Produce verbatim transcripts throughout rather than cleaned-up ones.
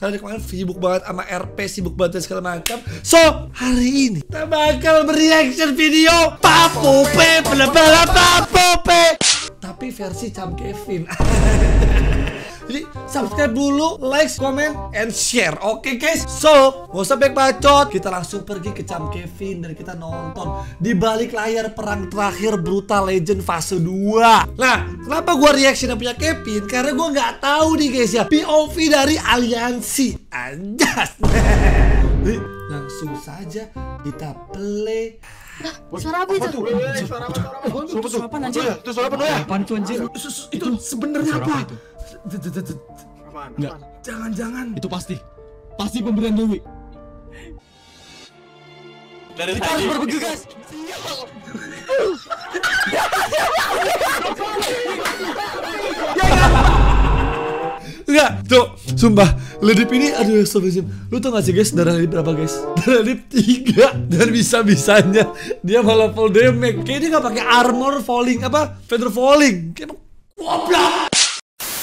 Karena kemarin sibuk banget sama R P, sibuk banget segala macam. So, hari ini kita bakal bereaction video Papupe, bela-bela Papupe, tapi versi Cam Kevin. Jadi subscribe dulu, like, comment, and share. Oke okay, guys, so gak usah banyak bacot, kita langsung pergi ke Cam Kevin dan kita nonton di balik layar perang terakhir Brutal Legend fase dua. Nah, kenapa gua reaction punya Kevin? Karena gua nggak tahu nih guys ya, P O V dari aliansi. Anjas. Langsung saja kita play. Nah, suara apa itu? Suara apa? Suara apa? Itu suara apa anjir? Itu suara apa itu anjir? Itu sebenarnya apa? Enggak, jangan-jangan itu pasti, pasti pemberian Dewi. Dari kita harus berbagi guys. Enggak, tuh, sumpah, ledip ini, aduh, sobis, lu tau gak sih guys, darah ledip berapa guys? Darah ledip tiga, dan bisa-bisanya dia malah full damage. Kayaknya dia gak pakai armor falling, apa, feather falling, kayak emang goblok.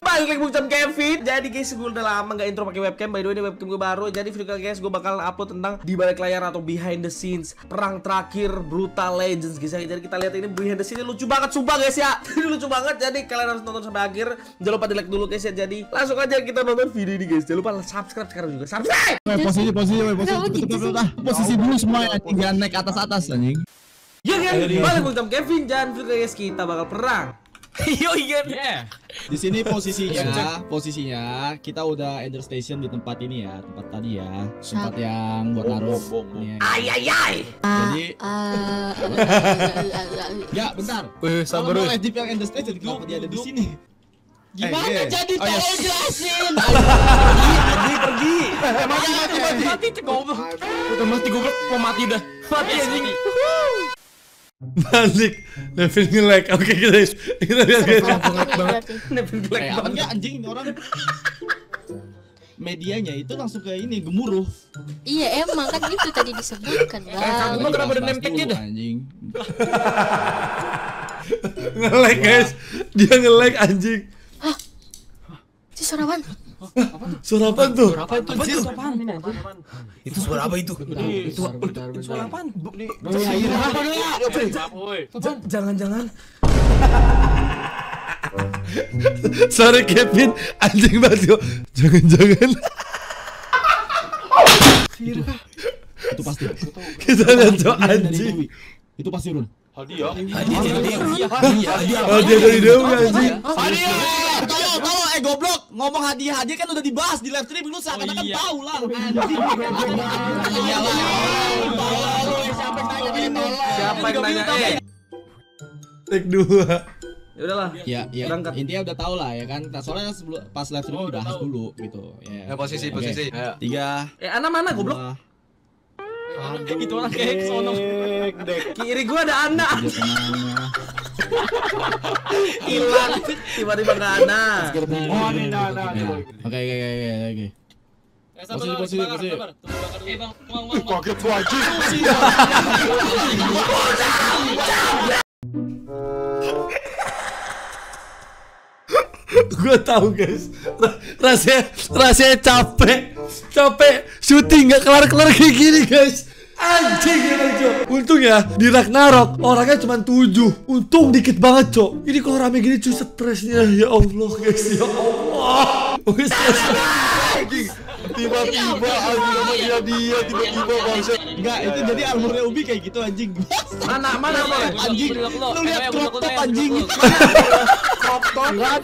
Balik lagi Cam Kevin. Jadi guys, gue udah lama gak intro pakai webcam. By the way, ini webcam gue baru. Jadi video kali guys, gue bakal upload tentang di balik layar atau behind the scenes perang terakhir Brutal Legends guys. Jadi kita lihat ini behind the scenes lucu banget, sumpah guys ya. Ini lucu banget. Jadi kalian harus nonton sampai akhir. Jangan lupa di like dulu guys ya. Jadi langsung aja kita nonton video ini guys. Jangan lupa subscribe sekarang juga. Subscribe. Posisi posisi posisi posisi dulu semua. Jangan naik atas atas anjing. Ya guys, balik lagi Cam Kevin. Dan video guys, kita bakal perang. Yo Ian. Yeah. Di sini posisinya, posisinya kita udah enter station di tempat ini ya, tempat tadi ya, tempat yang buat naruh bom. Ay ay ay. Jadi ya, bentar. Eh, sabar dulu. Legend yang enter station kenapa dia ada di sini? Gimana jadi tolong jelasin. Pergi pergi. Mati mati mati. Mati goblok. Udah mati goblok, mau mati udah. Mati anjing. Balik, Kevin nge-lag. Oke guys, kita lihat guys. Kevin nge-lag banget. Enggak anjing ini orang. Medianya itu langsung kayak ini, gemuruh. Iya emang kan itu tadi disebutkan. Kamu mah kenapa ada nempeknya dah anjing. Nge-lag guys, dia nge-lag anjing. Hah? Itu suara apaan? Suara apaan tuh? Suara apaan tuh? Suara apaan? Itu suara apa itu? Itu suara apaan? Jangan-jangan. Sorry Kevin, anjing banget. Jangan-jangan. Itu pasti. Kita lihat tuh anjing. Itu pasti Run. Hadiah. Hadiah. Hadiah. Hadiah dari Dewi anjing. Hadiah. Eh goblok, ngomong hadiah-hadiah kan udah dibahas di live stream lu seakan-akan tahu lah. Anjing. Siapa yang nanya ini? Siapa yang nanya eh? Take dua. Ya udahlah. Ya, intinya udah tahu lah ya kan. Soalnya pas live stream udah bahas dulu gitu. Ya posisi posisi. tiga. Eh Ana mana goblok? Kayak gitu orang kayak sono. Kiri gua ada anak. Hilang tiba-tiba enggak ada. Oh, ini ada. Oke, oke, oke, oke. Eh, sabar, sabar, sabar. Eh, Bang, Bang, Bang. Pakai cuaci. Gua tahu, guys. Rasanya rasanya capek. Capek syuting enggak kelar-kelar kayak gini, guys. Anjing emang cok. Untung ya di Ragnarok orangnya cuma tujuh. Untung dikit banget cok. Ini kalau rame gini cuy stresnya. Ya Allah guys, ya Allah. Oke stres. Tiba-tiba anjing dia dia tiba-tiba bangsa. Enggak itu jadi armornya Ubi kayak gitu anjing. Mana mana anjing. Lu lihat crop top anjing. Crop top kan.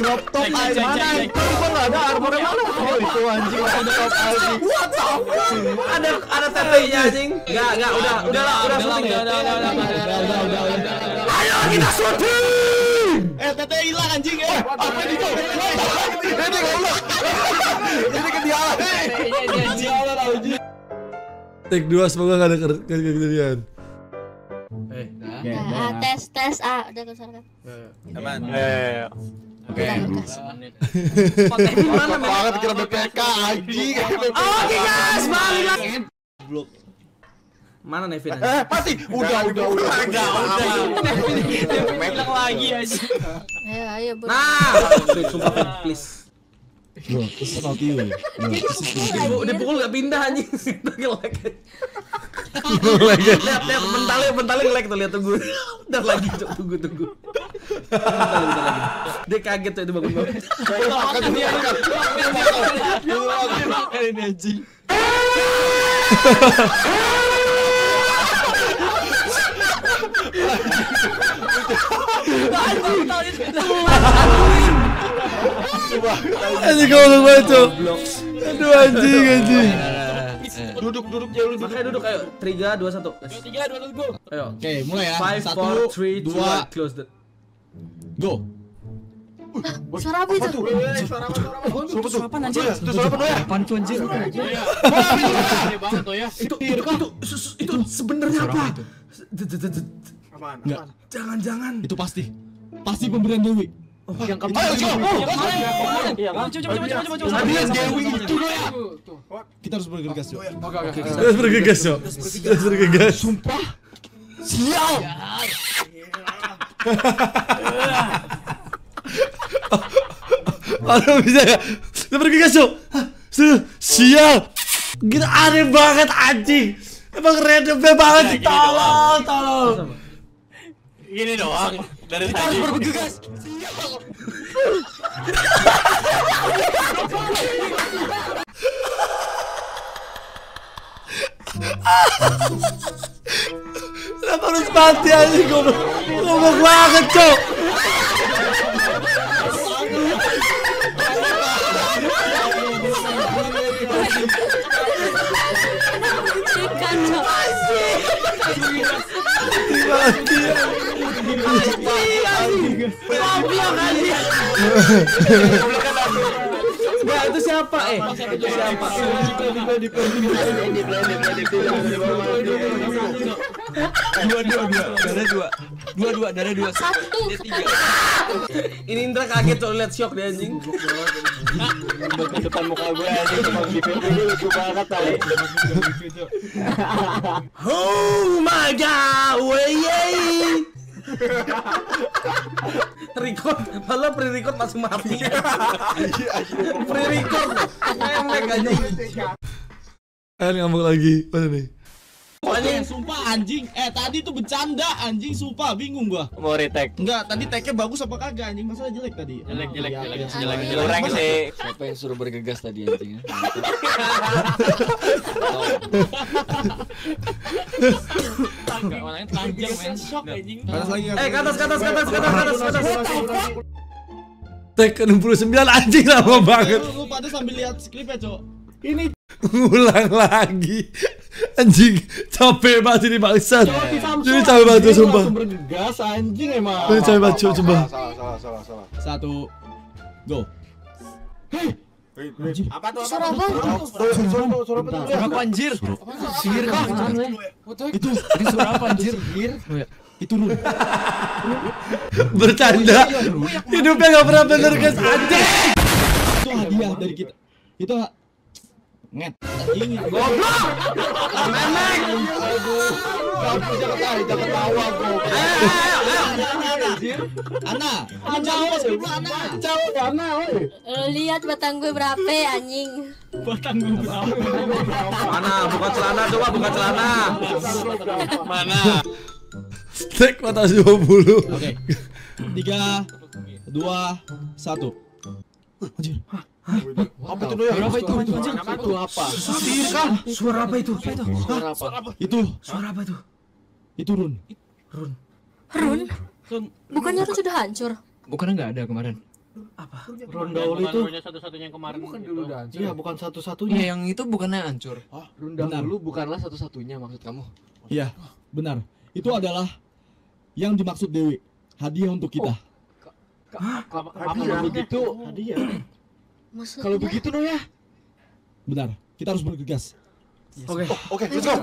Crop top anjing. Mana itu kok enggak ada armornya mana? Oh itu anjing ada crop anjing. What the fuck? Ada ada tetenya anjing. Enggak enggak udah udahlah udah syuting. Ayo kita syuting. Eh tetenya hilang anjing eh. Apa itu? Ini goblok. Ini kedialan. Kedialan anjing. Take dua semoga enggak ada kejadian. Eh, tes tes ah udah kesana. Aman. Eh. Oke. Konten mana banget kira B P K anjing. Oke guys, balik lagi. Blok. Mana Kevin? Eh, pasti udah udah udah udah udah. Kevin lagi aja. Ayo ayo. Nah, please. Loh, terus kau tiup. Udah pukul gak pindah anjing situ ngelag. Lihat lihat mentalnya mentalnya ngelag tuh, lihat tunggu. Bentar lagi cok, tunggu tunggu. Bentar bentar lagi. Dia kaget tuh itu bangun-bangun. Akan diangkat. Ini anjing. Anjing goblok banget tuh. Aduh anjing anjing. Duduk duduk jauh dulu. Makanya duduk ayo. tiga dua satu. tiga dua satu go. Ayo. Oke, mulai ya. five four three two close the go. Suara apa itu? Suara apa? Suara apa anjir? Itu suara apa ya? Pantu anjir. Itu itu itu sebenarnya apa? Enggak. Jangan-jangan. Itu pasti. Pasti pemberian Dewi. Yang kamu. Ayo coba. Iya kan? Coba coba coba coba. Pemberian Dewi itu ya. Kita harus bergegas, Cok. Oke oke. Kita harus bergegas, Cok. Kita harus bergegas. Sumpah. Sial. Aduh bisa ya? Kita bergegas, Cok. Sial. Gila aneh banget anjing. Emang random banget sih, tolol, tolol. Gini doang. Dari tadi harus bergegas. Kenapa harus mati aja goblok? Goblok banget, Cok. Gak, itu siapa? Eh, itu siapa? Dua, dua, dua, darah dua. Dua, dua, darah dua. Satu. Ini Indra kaget tuh, liat shock deh anjing. Depan muka gue anjing, cuma B P T ini lucu banget tadi. Oh my god, wey. Record, malah pre-record langsung mati. Pre-record, enak aja. Eh, ngambek lagi, mana nih? Anjing, sumpah anjing. Eh, tadi tuh bercanda anjing, sumpah bingung gua. Mau retake? Enggak, tadi take-nya bagus apa kagak anjing? Masalah jelek tadi. Jelek, jelek, jelek, jelek, jelek sih. Siapa yang suruh bergegas tadi anjing? Enggak, orangnya telanjang men. Shock anjing. Eh, ke atas, ke atas, ke atas, ke atas, ke atas. Take enam puluh sembilan anjing lama banget. Lu pada sambil lihat skripnya, Cok. Ini ulang lagi. Anjing, capek banget ini bangsat. Jadi capek banget tuh sumpah. Bergegas anjing emang. Jadi capek banget coba. Salah salah salah salah. Satu. Go. Hei. Apa tuh? Suara apa? Suara apa? Suara banjir. Sihir. Itu tadi suara apa anjir? Sihir. Itu lu. Bercanda. Hidupnya enggak pernah bener guys anjing. Itu hadiah dari kita. Itu nget ingin goblok memek aduh kamu jangan tahu jangan tawa goblok ana jauh goblok ana jauh ana oi lihat batang gue berapa anjing batang gue berapa mana buka celana coba buka celana mana tek batas dua puluh oke tiga dua satu anjir. Apa itu doya? Apa itu? Apa itu apa? Sihir kah? Suara apa itu? Suara apa? Itu. Suara apa itu? Itu run. Run. Run. Bukannya itu sudah hancur? Bukannya nggak ada kemarin? Apa? Rundaul itu? Satu-satunya kemarin. Bukan dulu udah hancur. Iya, bukan satu-satunya. Yang itu bukannya hancur. Rundaul bukanlah satu-satunya maksud kamu? Iya, benar. Itu adalah yang dimaksud Dewi. Hadiah untuk kita. Kalau begitu hadiah. Kalau begitu no ya. Benar, kita harus bergegas. Oke. Oke, let's go.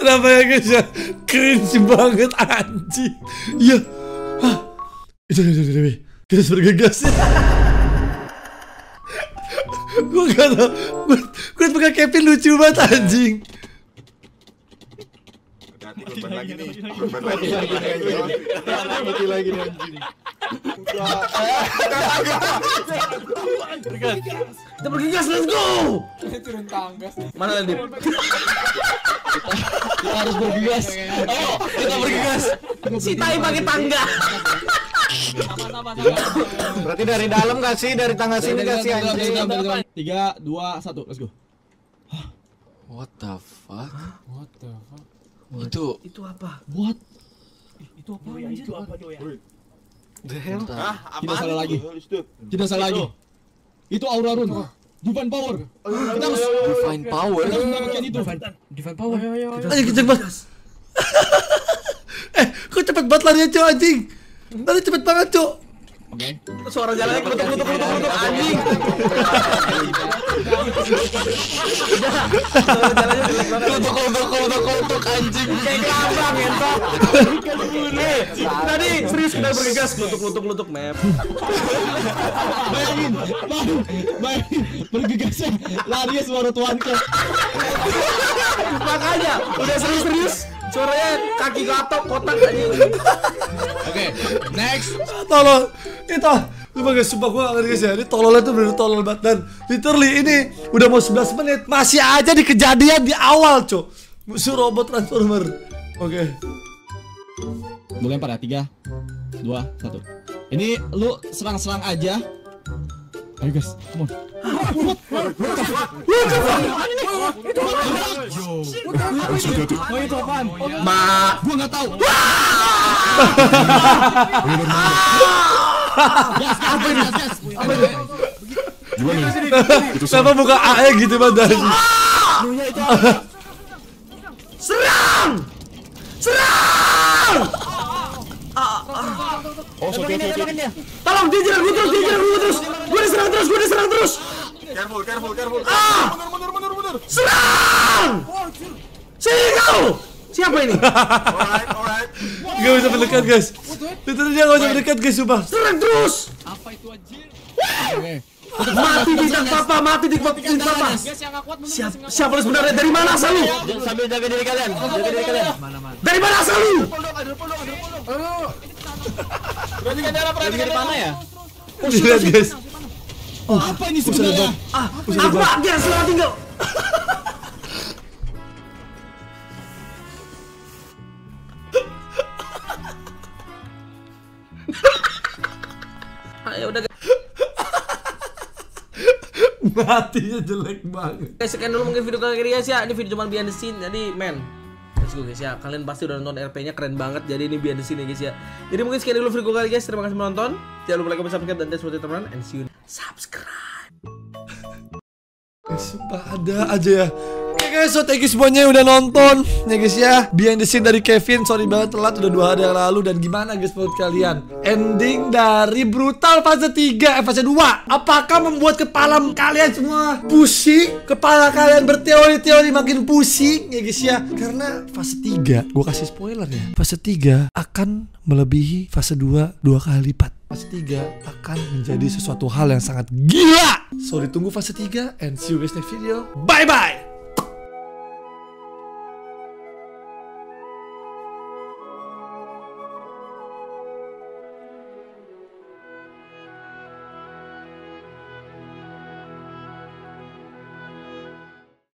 Kenapa ya guys ya? Cringe banget anjing. Iya. Hah. Itu itu Dewi. Kita harus bergegas. Gua kata gua pakai Kevin lucu banget anjing. Berarti berban lagi nih. Berban lagi. Berarti lagi anjing. Kita pergi gas, let's go. Turun tanggas. Mana Landip? Kita harus bergegas. Oh, kita bergegas. Si Tai pakai tangga. Berarti dari dalam gak sih? Dari tangga sini gak sih? Tiga, dua, satu, let's go. What the fuck? What the fuck? Itu itu apa? What? Itu apa? Itu apa? The hell? Tidak salah lagi. Tidak salah lagi. Itu aura rune. Divine power. Kita harus divine power. Kita harus mendapatkan itu. Divine power. Ayo kita cepet. Eh, kok cepet banget larinya cuy anjing. Lari cepet banget cuy. Oke. Suara jalannya kelutuk-kelutuk-kelutuk anjing. Suara jalannya kelutuk-kelutuk-kelutuk anjing. Kayak kabang entok. Tadi serius kita bergegas kelutuk-kelutuk-kelutuk map. Bayangin, bayangin bergegasnya larinya suara tuanku. Makanya udah serius-serius suaranya kaki gatok kotak anjing. Oke, next. Tolong. Itu sebagai sumpah gue gak ngerti ya, ini tololnya tuh bener-bener tolol banget. Dan literally ini udah mau sebelas menit masih aja di kejadian di awal co. Musuh robot transformer. Oke okay. Gue lempar ya, tiga dua satu. Ini lu serang-serang aja. Ayo guys, come on. Ma, gua nggak tahu. Siapa buka A E gitu banget? Serang, serang. Oh, tolong dijer gue terus, dijer gue terus, gue diserang terus, gue diserang terus. Careful, careful, careful. Ah, mundur, mundur, mundur. Serang! Sini kau. Siapa ini? Alright, alright. Gak bisa mendekat guys. Betul dia gak bisa mendekat guys, sumpah. Serang terus. Apa itu anjir? Mati bintang papa, mati di bintang papa. Siapa lu sebenarnya? Dari mana asal lu? Sambil jaga diri kalian. Jaga diri kalian. Dari mana asal lu? Berarti kan ada perhatian di mana ya? Lihat guys. Oh, apa ini sebenarnya? Ah, apa dia selalu tinggal? Ayo udah guys. Matinya jelek banget. Guys, sekian dulu mungkin video kali ini ya. Ini video cuma behind the scene jadi men. Guys ya, kalian pasti udah nonton R P-nya keren banget. Jadi ini biar di sini guys ya. Jadi mungkin sekian dulu video kali guys. Terima kasih menonton. Jangan lupa like, comment, subscribe dan share buat teman-teman and see you. Subscribe. Sumpah ada aja ya. Oke okay guys, so thank you semuanya yang udah nonton ya guys ya. Behind the scene dari Kevin, sorry banget telat udah dua hari yang lalu. Dan gimana guys menurut kalian ending dari Brutal fase tiga, eh, fase dua? Apakah membuat kepala kalian semua pusing? Kepala kalian berteori-teori makin pusing ya guys ya. Karena fase tiga, gue kasih spoiler ya, fase tiga akan melebihi fase dua dua kali lipat. Fase tiga akan menjadi sesuatu hal yang sangat gila. So ditunggu fase tiga and see you guys next video. Bye bye.